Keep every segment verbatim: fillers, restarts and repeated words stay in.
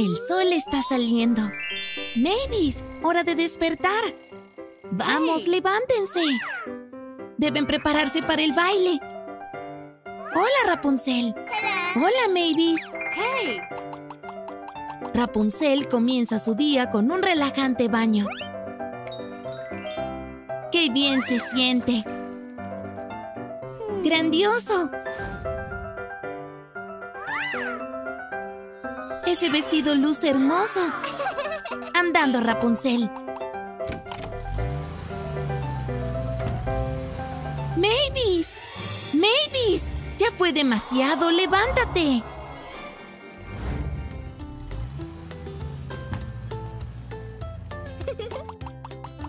El sol está saliendo. Mavis, hora de despertar. Vamos, hey. Levántense. Deben prepararse para el baile. Hola, Rapunzel. Hola, Hola Mavis. Hey. Rapunzel comienza su día con un relajante baño. ¡Qué bien se siente! ¡Grandioso! Ese vestido luce hermoso. Andando, Rapunzel. ¡Mavis! ¡Mavis! ¡Ya fue demasiado! ¡Levántate!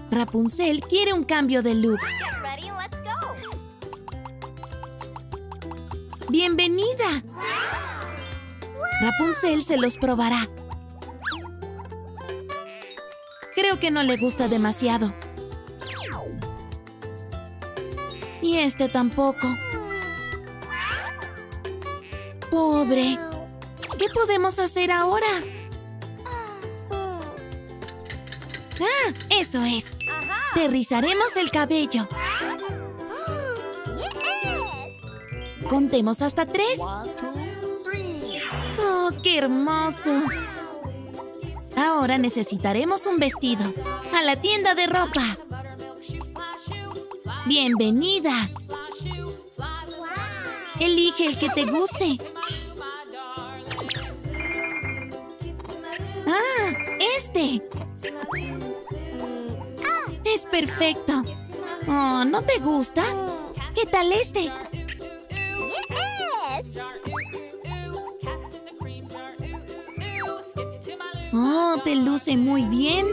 Rapunzel quiere un cambio de look. ¡Bienvenida! Rapunzel se los probará. Creo que no le gusta demasiado. Y este tampoco. Pobre. ¿Qué podemos hacer ahora? ¡Ah! ¡Eso es! Te rizaremos el cabello. Contemos hasta tres. ¡Oh, qué hermoso! Ahora necesitaremos un vestido. ¡A la tienda de ropa! ¡Bienvenida! Elige el que te guste. ¡Ah! ¡Este! ¡Es perfecto! Oh, ¿no te gusta? ¿Qué tal este? ¡Oh, te luce muy bien!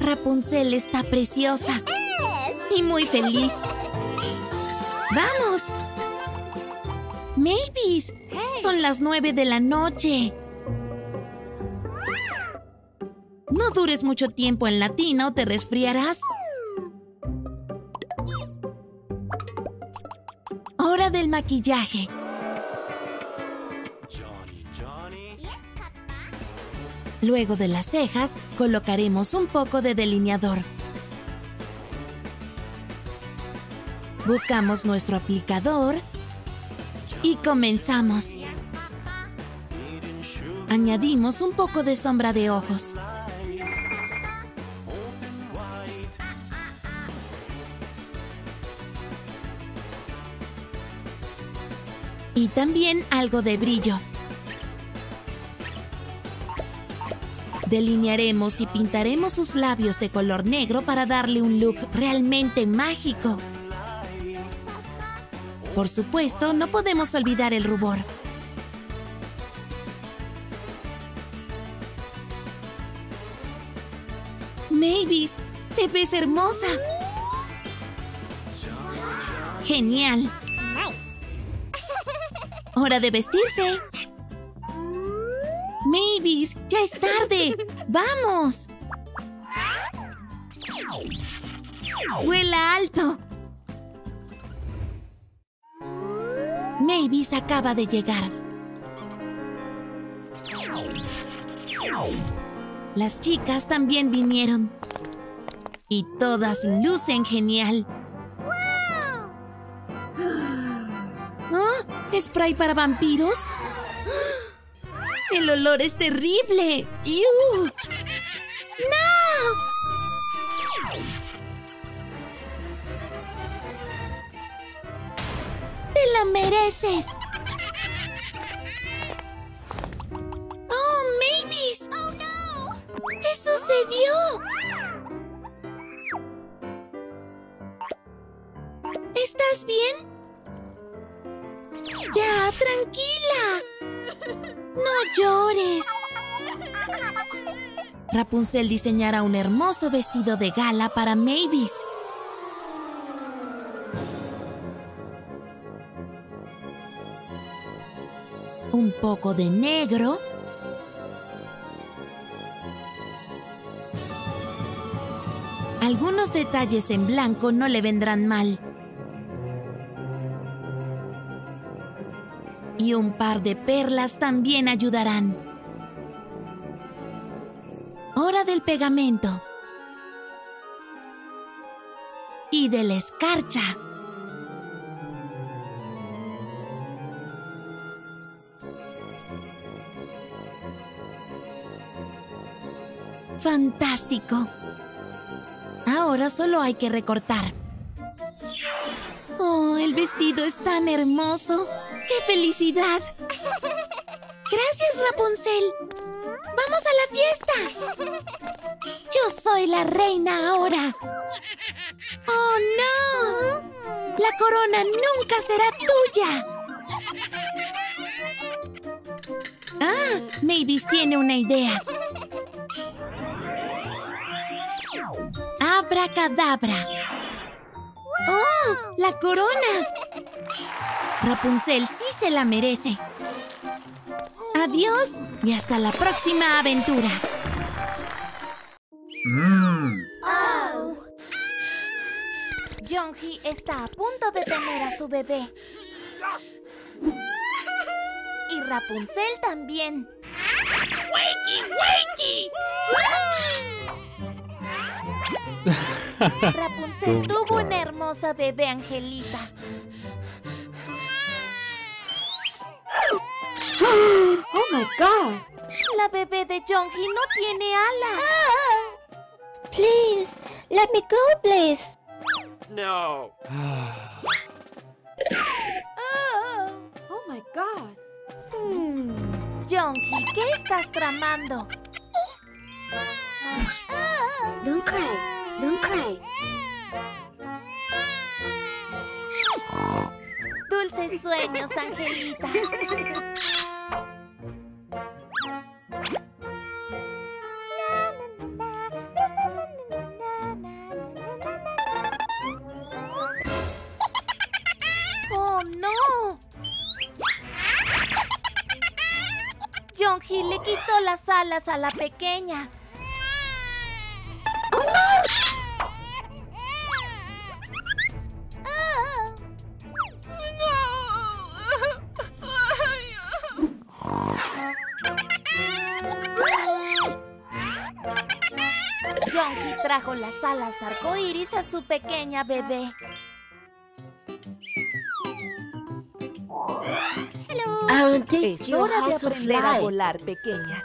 Rapunzel está preciosa y muy feliz. ¡Vamos! ¡Mavis! Son las nueve de la noche. No dures mucho tiempo en la tina o te resfriarás. Hora del maquillaje. Luego de las cejas, colocaremos un poco de delineador. Buscamos nuestro aplicador y comenzamos. Añadimos un poco de sombra de ojos. Y también algo de brillo. Delinearemos y pintaremos sus labios de color negro para darle un look realmente mágico. Por supuesto, no podemos olvidar el rubor. Mavis, te ves hermosa. Genial. Hora de vestirse. Mavis, ya es tarde. ¡Vamos! ¡Vuela alto! Mavis acaba de llegar. Las chicas también vinieron. Y todas lucen genial. ¿Ah? ¿Spray para vampiros? ¡El olor es terrible! ¡Iu! ¡No! ¡Te lo mereces! ¡Oh, Mavis! ¡Oh, no! ¿Qué sucedió? ¿Estás bien? ¡Ya, tranquila! ¡No llores! Rapunzel diseñará un hermoso vestido de gala para Mavis. Un poco de negro. Algunos detalles en blanco no le vendrán mal. y un par de perlas también ayudarán. Hora del pegamento. Y de la escarcha. ¡Fantástico! Ahora solo hay que recortar. ¡Oh, el vestido es tan hermoso! ¡Qué felicidad! ¡Gracias, Rapunzel! ¡Vamos a la fiesta! ¡Yo soy la reina ahora! ¡Oh, no! ¡La corona nunca será tuya! ¡Ah! Mavis tiene una idea. ¡Abracadabra! ¡Oh! ¡La corona! Rapunzel sí se la merece. Adiós y hasta la próxima aventura. Mm. Oh. Younghi está a punto de tener a su bebé. Y Rapunzel también. ¡Wakey, wakey! Rapunzel tuvo una hermosa bebé Angelita. ¡Oh, my God! La bebé de Younghi no tiene alas. Ah. Please, let me go, please. No. Oh, oh my God. Hmm. Younghi, ¿qué estás tramando? Don't cry. Don't cry. Dulces sueños, Angelita. ¡Oh, no! Jonji le quitó las alas a la pequeña. Yonkee trajo las alas arcoíris a su pequeña bebé. Hello. Es hora de aprender a volar, pequeña.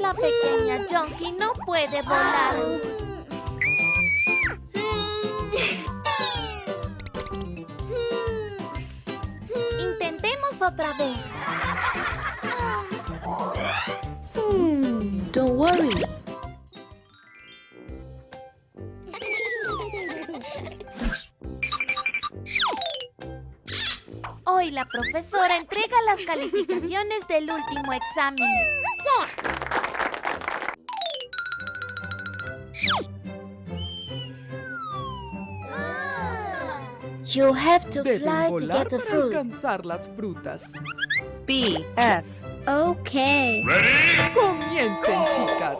La pequeña Yonkee no puede volar. Intentemos otra vez. Hmm, don't worry. Hoy la profesora entrega las calificaciones del último examen. You have to Deben fly to get the fruit. Alcanzar las frutas. B F. Okay. Ready? Comiencen, Go. Chicas.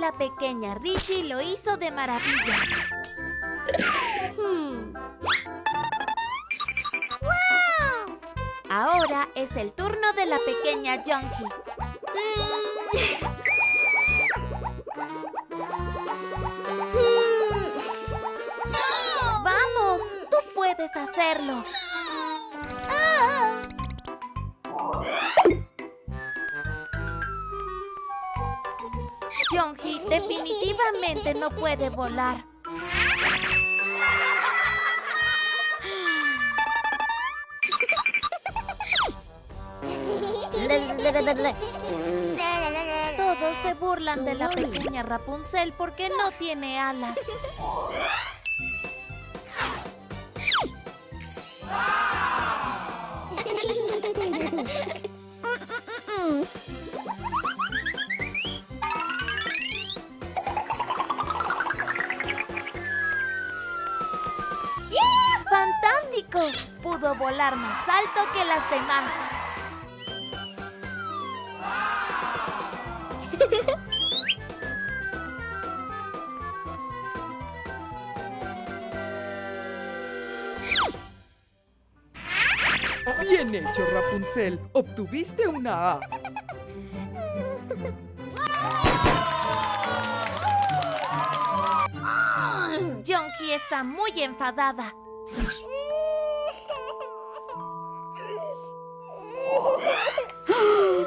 La pequeña Richie lo hizo de maravilla. Hmm. Wow. Ahora es el turno de la pequeña Younghi. ¡Vamos! ¡Tú puedes hacerlo! Younghi definitivamente no puede volar. Todos se burlan de la pequeña Rapunzel porque no tiene alas. rico! Pudo volar más alto que las demás. Bien hecho, Rapunzel. Obtuviste una A. Yonkee está muy enfadada.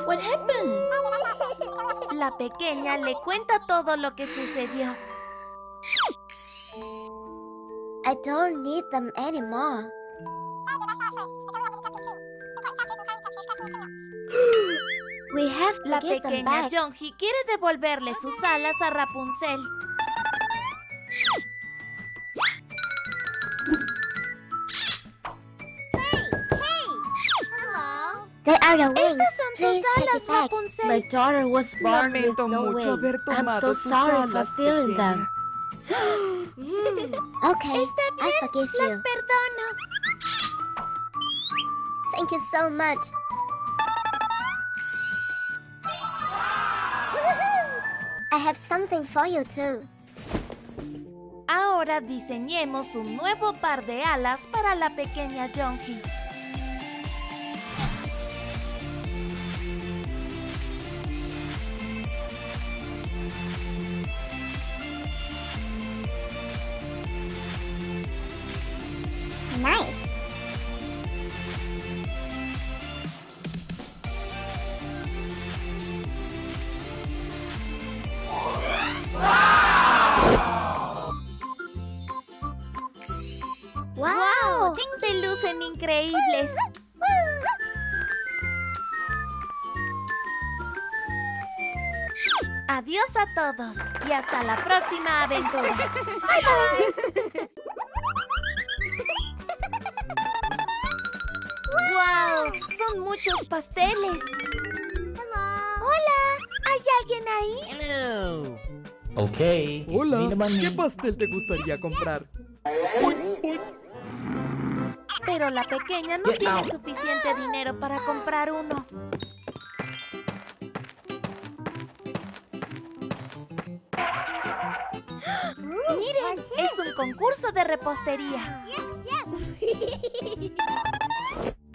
What happened? La pequeña le cuenta todo lo que sucedió. I don't need them anymore. We have to La get pequeña them back. Younghi quiere devolverle sus alas a Rapunzel. They are the wings. Estas son Please tus alas, Rapunzel. My daughter was born Lamento with no mucho wings. Haber tomado I'm so tus sorry alas, for stealing them. mm. Okay, Está bien, I forgive you. Las perdono. Thank you so much. I have something for you too. Ahora diseñemos un nuevo par de alas para la pequeña Younghi. Nice. ¡Wow! ¡Te lucen increíbles! Adiós a todos y hasta la próxima aventura. Bye bye. ¡Wow! ¡Son muchos pasteles! Hello. ¡Hola! ¿Hay alguien ahí? Hello. Okay. Hola. ¿Qué pastel te gustaría comprar? Uy, uy. Pero la pequeña no tiene suficiente dinero para comprar uno. ¡Miren! ¡Es un concurso de repostería!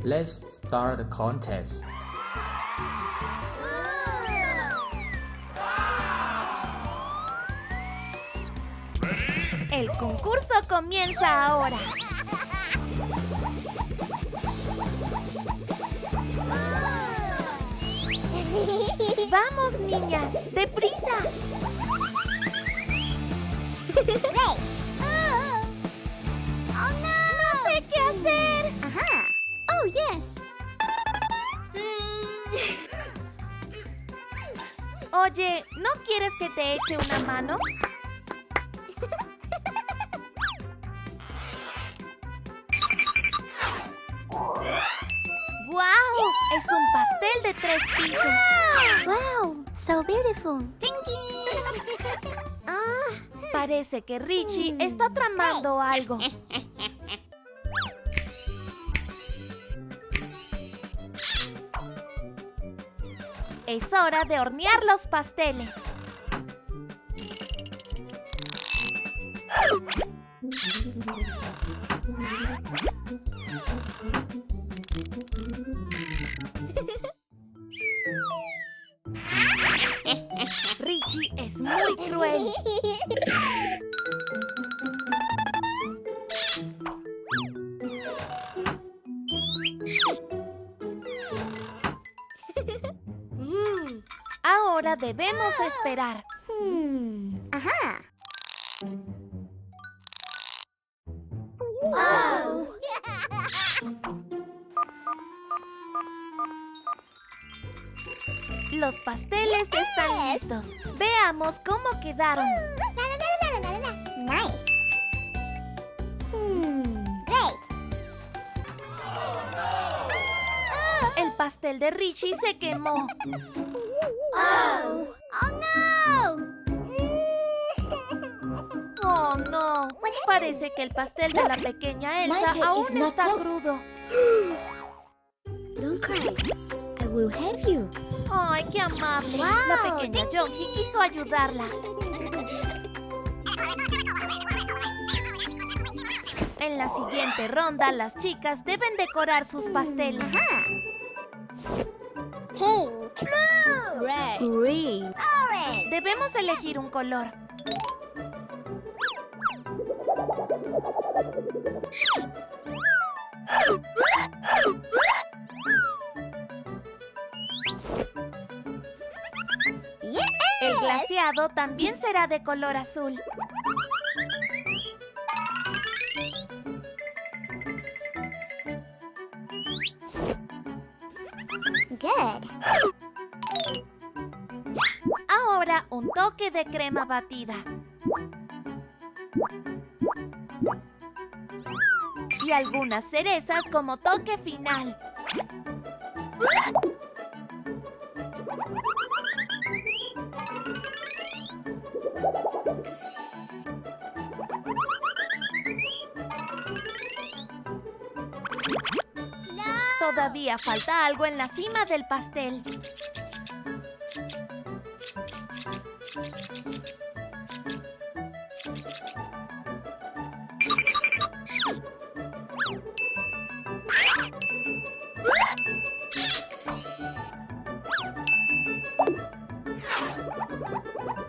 Let's start a contest. El concurso comienza ahora. ¡Vamos, niñas! ¡Deprisa! Oh. ¡Oh, no! ¡No sé qué hacer! ¡Ajá! ¡Oh, yes! Oye, ¿no quieres que te eche una mano? ¡Wow! ¡Es un pastel de tres pisos! ¡Wow! wow ¡So beautiful! ah, parece que Richie mm. está tramando algo. Es hora de hornear los pasteles. Richie es muy cruel. mm. Ahora debemos esperar. Mm. Ajá. Oh. Los pasteles yes. están listos. Veamos cómo quedaron. La, la, la, la, la, la, la. Nice. Hmm. Great. Oh, no. oh. El pastel de Richie se quemó. Oh, oh no. Oh, no. Parece que el pastel de la pequeña Elsa aún está crudo. Don't cry. I will help you. Ay, qué amable. La pequeña Younghi quiso ayudarla. En la siguiente ronda, las chicas deben decorar sus pasteles. Pink, blue, red, green, orange. Debemos elegir un color. Yes. El glaseado también será de color azul. Good. Ahora un toque de crema batida. Y algunas cerezas como toque final. Todavía falta algo en la cima del pastel.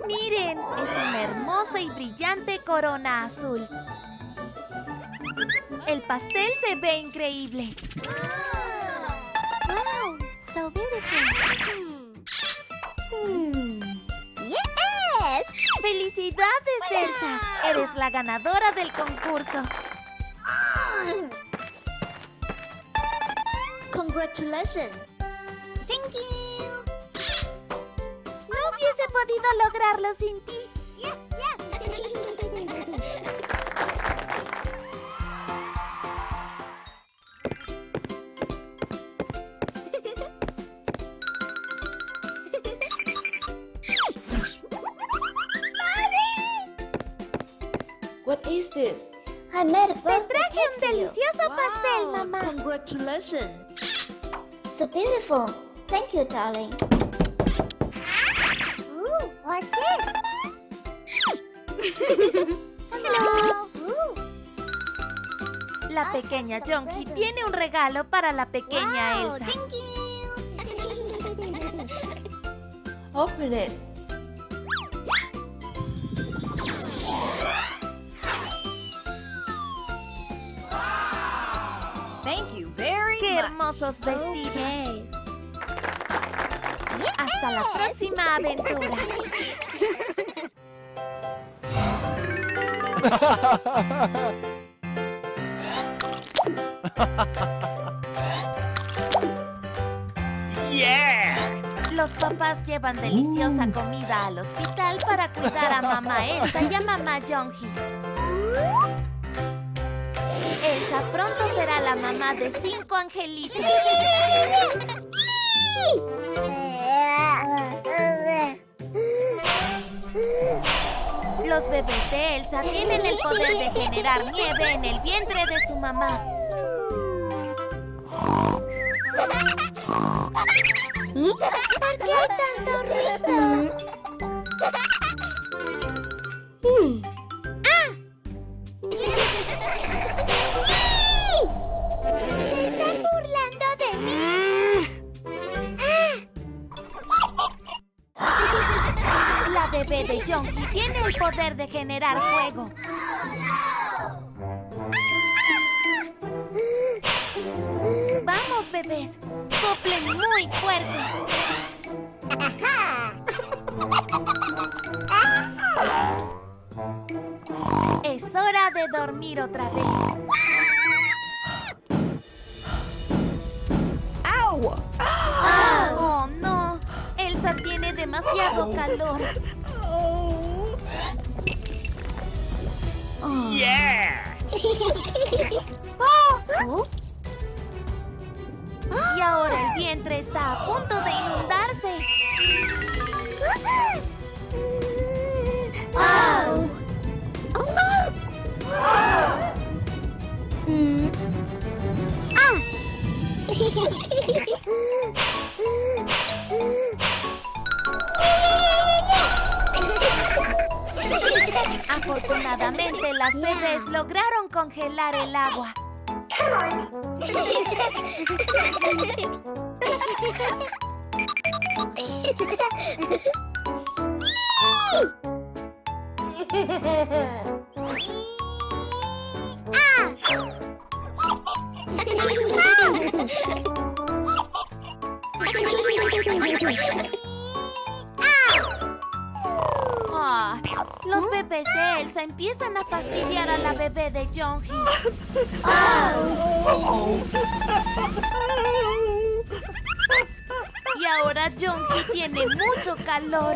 Miren, es una hermosa y brillante corona azul. El pastel se ve increíble. Wow, so beautiful. Hmm. Yes. Felicidades, wow. Elsa. Eres la ganadora del concurso. Congratulations. Thank you. No hubiese podido lograrlo sin ti. Yes, yes. I made a Te traje un delicioso wow. pastel, mamá. Congratulations. So beautiful. Thank you, darling. Ooh, what's this? Hello. Ooh. La pequeña Yonkee tiene un regalo para la pequeña wow, Elsa. Thank you. Open it. Hermosos vestidos. Okay. Yes. Hasta la próxima aventura. Yeah. Los papás llevan deliciosa mm. comida al hospital para cuidar a mamá Elsa y a mamá Younghi. Elsa pronto será la mamá de cinco angelitos. Los bebés de Elsa tienen el poder de generar nieve en el vientre de su mamá. ¿Por qué hay tanto ruido? El bebé de Yonkee tiene el poder de generar fuego. Vamos, bebés. Soplen muy fuerte. Es hora de dormir otra vez. ¡Au! ¡Oh, no! Elsa tiene demasiado calor. Oh. Yeah. Oh. Y ahora el vientre está a punto de inundarse. Oh. Oh. bebés lograron congelar el agua. Oh, los bebés de Elsa empiezan a fastidiar a la bebé de Younghi. Oh. Y ahora Younghi tiene mucho calor.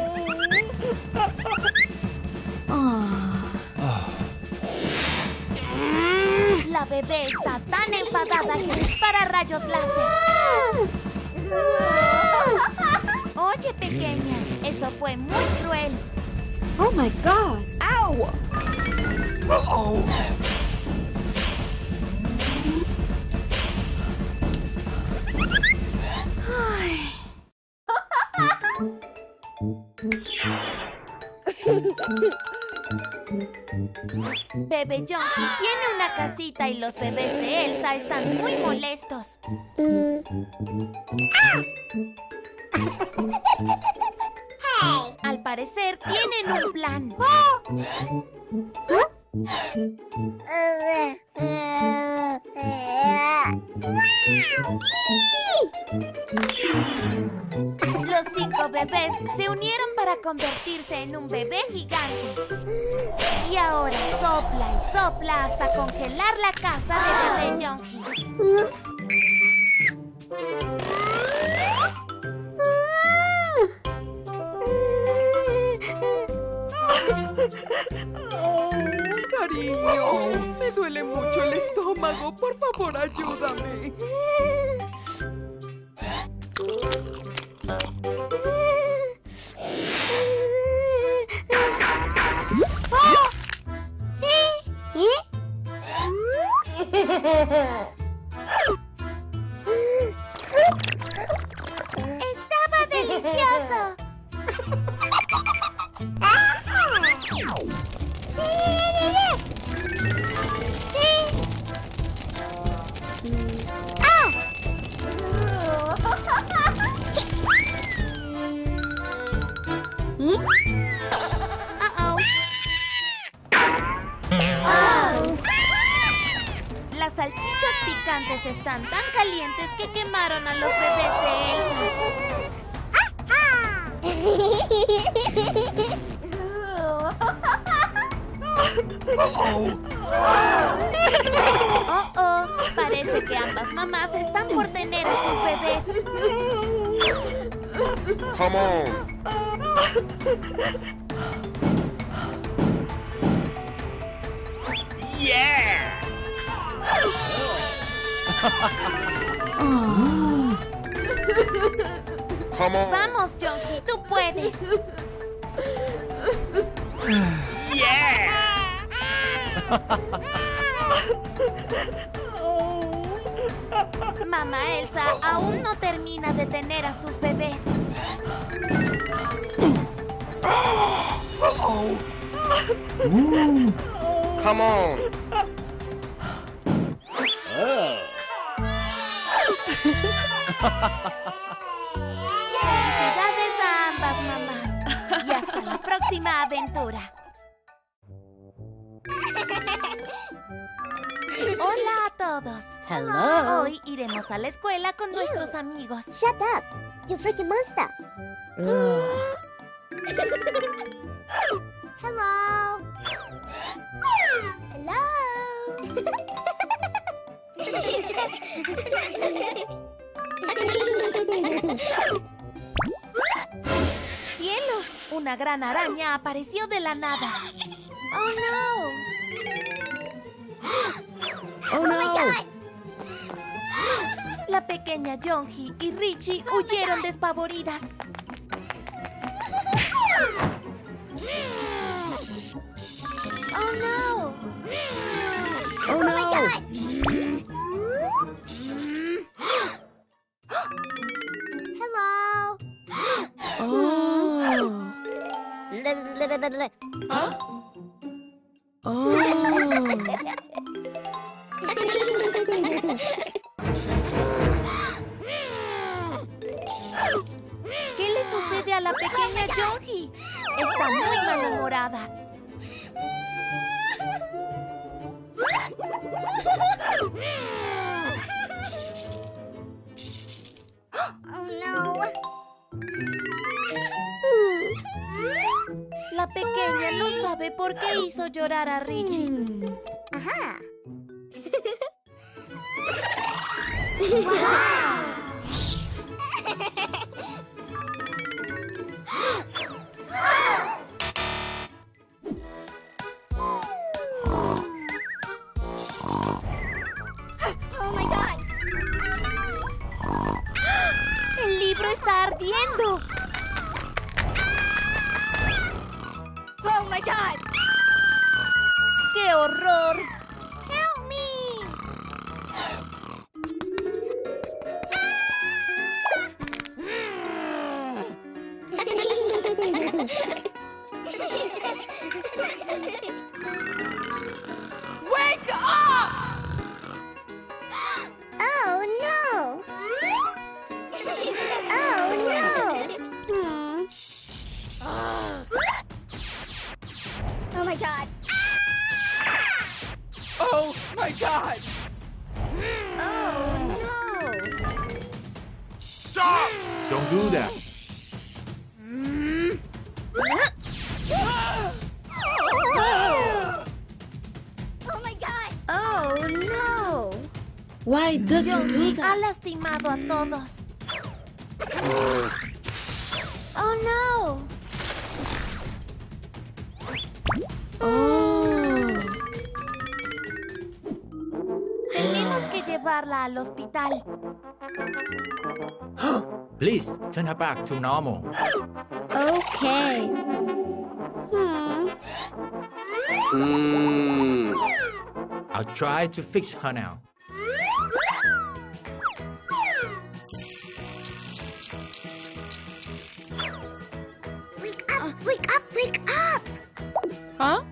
La bebé está tan enfadada que dispara rayos láser. Oye, pequeña, eso fue muy cruel. Oh my God. Ow. Uh-oh. Ay. Bebé Yonkee tiene una casita y los bebés de Elsa están muy molestos. Mm. ¡Ah! Hey. Al parecer tienen un plan. Los cinco bebés se unieron para convertirse en un bebé gigante. Y ahora sopla y sopla hasta congelar la casa de bebé Youngji. Oh, cariño, me duele mucho el estómago. Por favor, ayúdame. Estaba delicioso. Están tan calientes que quemaron a los bebés de Elsa. Oh, oh, parece que ambas mamás están por tener a sus bebés. Come on. Yeah. Oh. Come on. Vamos, Jonji, tú puedes. Yeah. Mamá Elsa aún no termina de tener a sus bebés. Uh-oh. Woo. Come on. Oh. Felicidades a ambas mamás. Y hasta la próxima aventura. Hola a todos. Hello. Hoy iremos a la escuela con Ew. Nuestros amigos. Shut up, you freaking monster. Hello. Hello. ¡Cielos! Una gran araña apareció de la nada. ¡Oh, no! ¡Oh, oh no! My God. La pequeña Younghi y Richie oh, huyeron despavoridas. ¡Oh, no! ¡Oh, no! Oh, my God. Hello. Oh. Huh? Oh. ¿Qué le sucede a la pequeña Younghi? Está muy malhumorada. Oh, no. La pequeña no sabe por qué hizo llorar a Richie. Ajá. ¡Está ardiendo! ¡Oh, my God! ¡Qué horror! ¡Help me! ¡Wake up! Oh, my God. Oh, my God. Oh, no. Stop! Don't do that. Mm. Oh, my God. Oh, no. Why did you do that? Ha lastimado a todos. Oh, no. Tenemos que llevarla al hospital. Please, turn her back to normal. Okay. Hmm. Mm. I'll try to fix her now. Wake up, wake up, wake up. ¿Ah?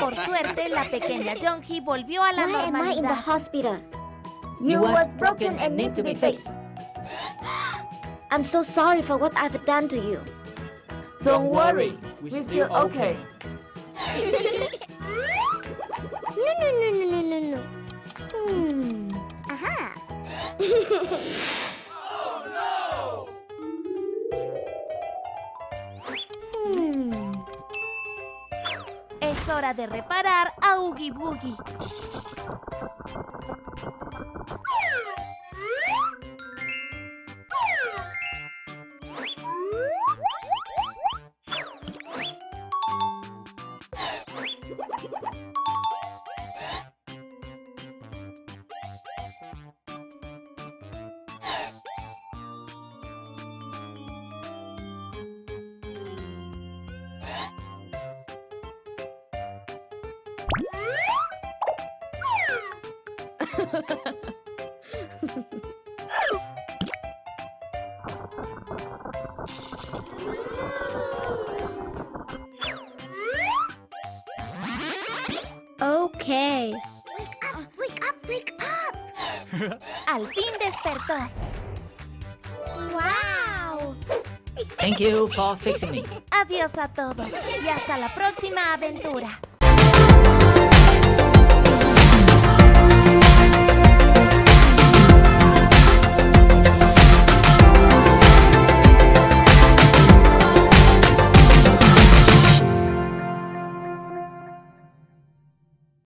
Por suerte, la pequeña Younghi volvió a la normalidad. Why am I in the hospital? You was broken and need to be fixed. I'm so sorry for what I've done to you. Don't worry, we're still okay. No, no, no, no, no, no, no. Hmm. Ajá. Oh no. Hmm. Es hora de reparar a Oogie Boogie. Okay. Wake up, wake up, wake up. Al fin despertó. Wow. Thank you for fixing me. Adiós a todos y hasta la próxima aventura.